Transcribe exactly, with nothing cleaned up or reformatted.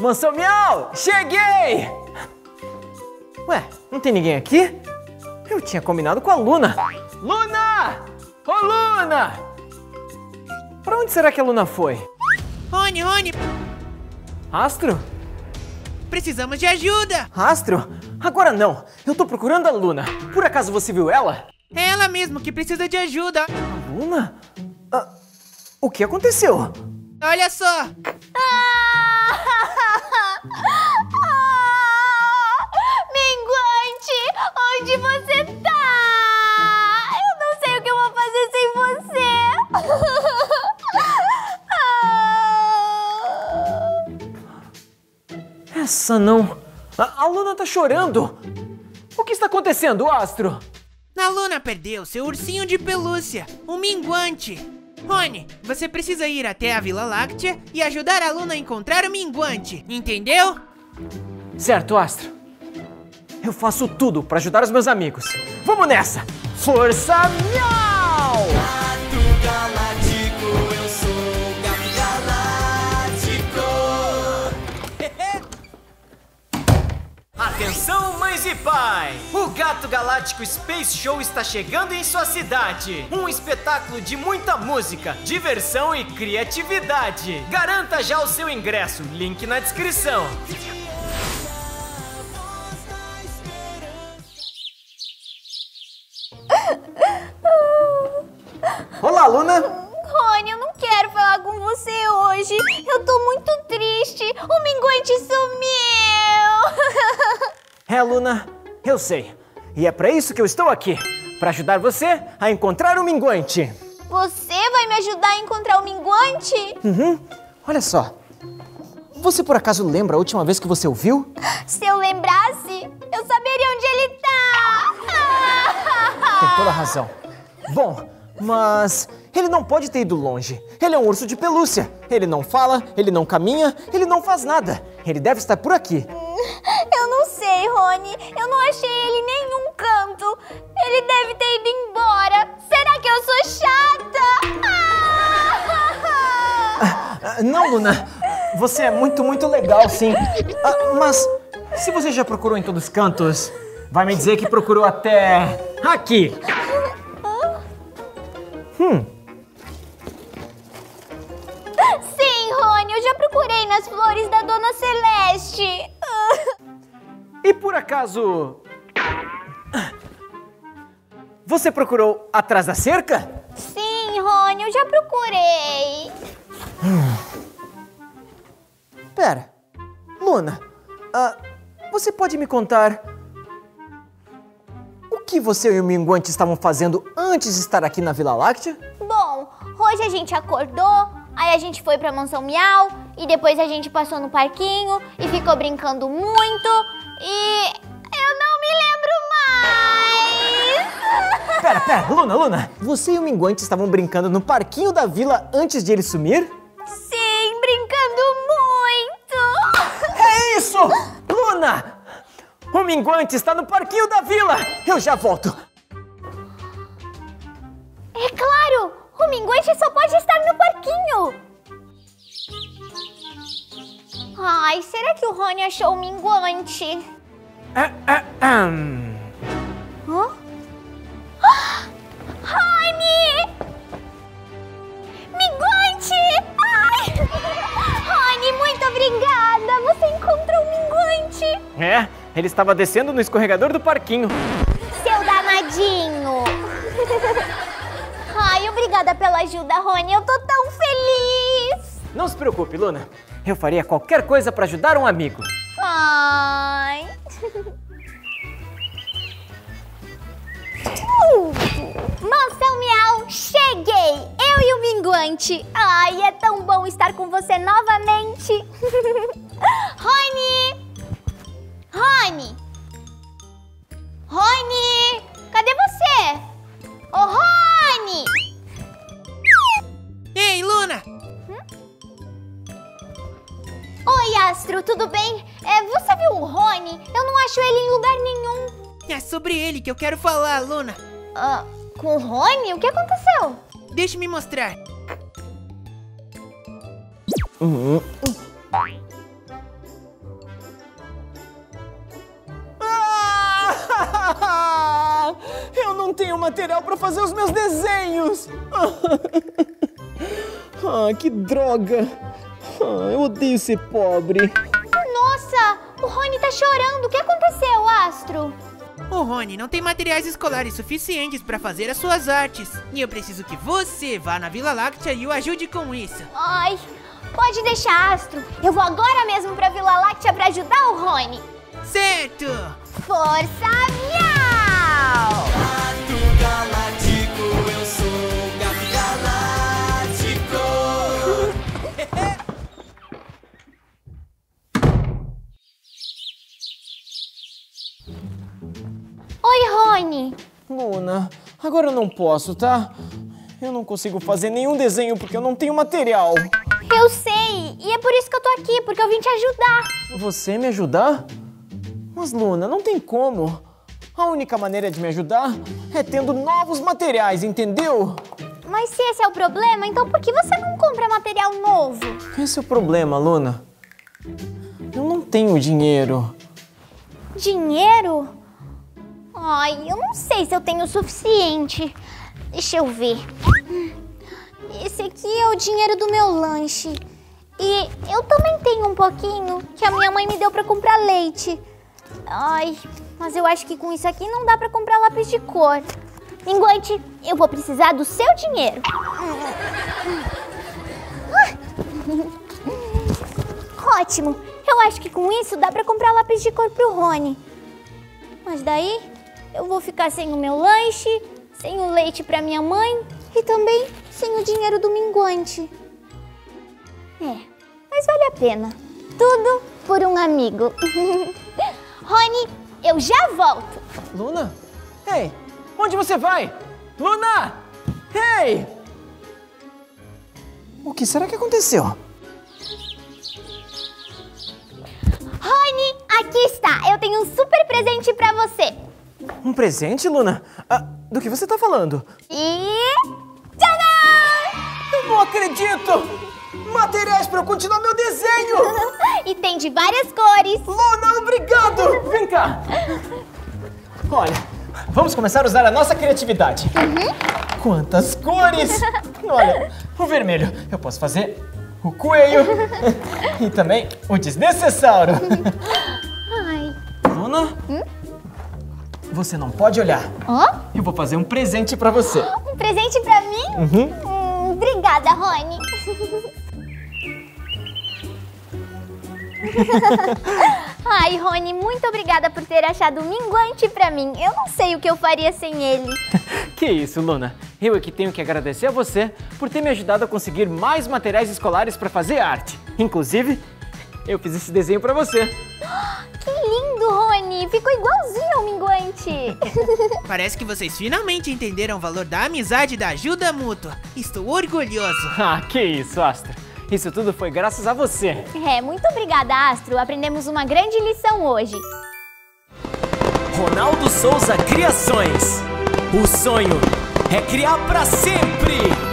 Mansão Miau, cheguei! Ué, não tem ninguém aqui? Eu tinha combinado com a Luna. Luna! Ô, Luna! Pra onde será que a Luna foi? Rony, Rony! Astro? Precisamos de ajuda! Astro? Agora não! Eu tô procurando a Luna. Por acaso você viu ela? É ela mesmo que precisa de ajuda. A Luna? Ah, o que aconteceu? Olha só! Minguante, onde você tá? Eu não sei o que eu vou fazer sem você. Essa não. A, a Luna tá chorando. O que está acontecendo, Astro? A Luna perdeu seu ursinho de pelúcia, o Minguante. Rony, você precisa ir até a Vila Láctea e ajudar a Luna a encontrar o Minguante, entendeu? Certo, Astro. Eu faço tudo pra ajudar os meus amigos. Vamos nessa! Força Miau! Gato Galáctico, eu sou Gato Galáctico! Atenção, mães e pais! O Gato Galáctico Space Show está chegando em sua cidade. Um espetáculo de muita música, diversão e criatividade. Garanta já o seu ingresso, link na descrição. Olá, Luna! Rony, eu não quero falar com você hoje. Eu tô muito triste. O Minguante sumiu! É, Luna, eu sei. E é pra isso que eu estou aqui. Pra ajudar você a encontrar o Minguante. Você vai me ajudar a encontrar o Minguante? Uhum. Olha só. Você por acaso lembra a última vez que você o viu? Se eu lembrasse, eu saberia onde ele tá! Tem toda a razão. Bom... mas ele não pode ter ido longe. Ele é um urso de pelúcia. Ele não fala, ele não caminha, ele não faz nada. Ele deve estar por aqui. Eu não sei, Rony. Eu não achei ele em nenhum canto. Ele deve ter ido embora. Será que eu sou chata? Ah! Ah, não, Luna. Você é muito, muito legal, sim. Ah, mas se você já procurou em todos os cantos, vai me dizer que procurou até aqui. Hum. Sim, Rony, eu já procurei nas flores da Dona Celeste. E por acaso... você procurou atrás da cerca? Sim, Rony, eu já procurei. Hum. Pera, Luna, uh, você pode me contar... o que você e o Minguante estavam fazendo antes de estar aqui na Vila Láctea? Bom, hoje a gente acordou, aí a gente foi pra Mansão Miau, e depois a gente passou no parquinho e ficou brincando muito, e eu não me lembro mais! Pera, pera, Luna, Luna! Você e o Minguante estavam brincando no parquinho da vila antes de ele sumir? Sim, brincando muito! É isso! Luna! O Minguante está no parquinho da vila! Eu já volto! É claro! O Minguante só pode estar no parquinho! Ai, será que o Rony achou o Minguante? Ah, ah, ah. Hã? Ah, Rony! Minguante! Ai! Rony, muito obrigada! Você encontrou o Minguante! É? Ele estava descendo no escorregador do parquinho. Seu danadinho! Ai, obrigada pela ajuda, Rony. Eu tô tão feliz! Não se preocupe, Luna. Eu faria qualquer coisa pra ajudar um amigo. Ai! Uh, Mansão Miau, cheguei! Eu e o Minguante. Ai, é tão bom estar com você novamente. Rony! Rony! Rony! Cadê você? Ô, oh, Rony! Ei, Luna! Hum? Oi, Astro, tudo bem? É, você viu o Rony? Eu não acho ele em lugar nenhum. É sobre ele que eu quero falar, Luna. Ah, com o Rony? O que aconteceu? Deixa eu me mostrar. Uhum. tenho material pra fazer os meus desenhos. Ah, que droga. Ah, eu odeio ser pobre. Nossa, o Rony tá chorando. O que aconteceu, Astro? O Rony não tem materiais escolares suficientes pra fazer as suas artes. E eu preciso que você vá na Vila Láctea e o ajude com isso. Ai, pode deixar, Astro. Eu vou agora mesmo pra Vila Láctea pra ajudar o Rony. Certo. Força Miau! Gato Galáctico, eu sou o Gato Galáctico. Oi, Rony. Luna, agora eu não posso, tá? Eu não consigo fazer nenhum desenho porque eu não tenho material. Eu sei, e é por isso que eu tô aqui, porque eu vim te ajudar. Você me ajudar? Mas, Luna, não tem como. A única maneira de me ajudar é tendo novos materiais, entendeu? Mas se esse é o problema, então por que você não compra material novo? Esse é o problema, Luna. Eu não tenho dinheiro. Dinheiro? Ai, eu não sei se eu tenho o suficiente. Deixa eu ver. Esse aqui é o dinheiro do meu lanche. E eu também tenho um pouquinho que a minha mãe me deu pra comprar leite. Ai, mas eu acho que com isso aqui não dá pra comprar lápis de cor. Minguante, eu vou precisar do seu dinheiro. Ótimo, eu acho que com isso dá pra comprar lápis de cor pro Rony. Mas daí... eu vou ficar sem o meu lanche, sem o leite pra minha mãe e também sem o dinheiro do minguante. É, mas vale a pena. Tudo por um amigo. Rony, eu já volto. Luna? Ei, onde você vai? Luna! Ei! O que será que aconteceu? Rony, aqui está. Eu tenho um super presente pra você. Um presente, Luna? Ah, do que você tá falando? E... tcharam! Eu não acredito! Materiais pra eu continuar meu desenho! E tem de várias cores! Luna, obrigado! Vem cá! Olha, vamos começar a usar a nossa criatividade. Uhum. Quantas cores! Olha, o vermelho. Eu posso fazer o coelho e também o desnecessário. Ai. Luna? Hum? Você não pode olhar. Oh? Eu vou fazer um presente pra você. Um presente pra mim? Uhum. Hum, obrigada, Rony. Ai, Rony, muito obrigada por ter achado o minguante pra mim. Eu não sei o que eu faria sem ele. Que isso, Luna. Eu é que tenho que agradecer a você por ter me ajudado a conseguir mais materiais escolares pra fazer arte. Inclusive, eu fiz esse desenho pra você. Que lindo, Rony. Ficou igualzinho ao minguante. Parece que vocês finalmente entenderam o valor da amizade e da ajuda mútua. Estou orgulhoso. Ah, que isso, Astro. Isso tudo foi graças a você. É, muito obrigada, Astro. Aprendemos uma grande lição hoje. Ronaldo Souza Criações. O sonho é criar pra sempre.